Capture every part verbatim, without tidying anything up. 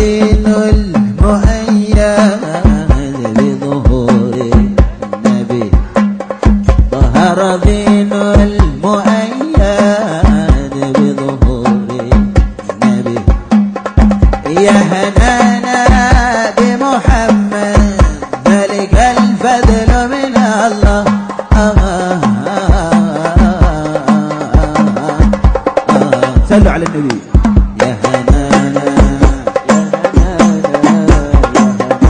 الدين المؤيد بظهور النبي ظهر دين المؤيد بظهور النبي يا هنانا بمحمد ذلك الفضل من الله صلوا على النبي يا هنانا يا هنانا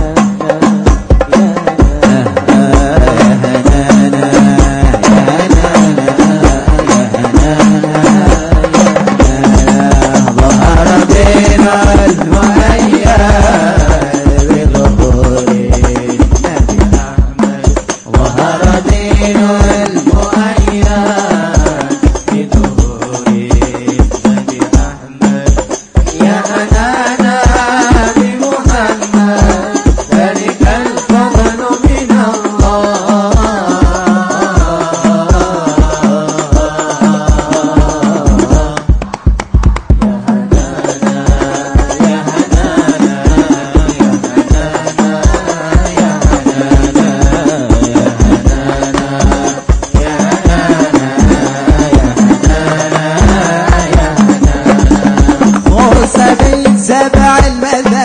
يا هنانا ظهر دين المؤيد سبع المذاهب.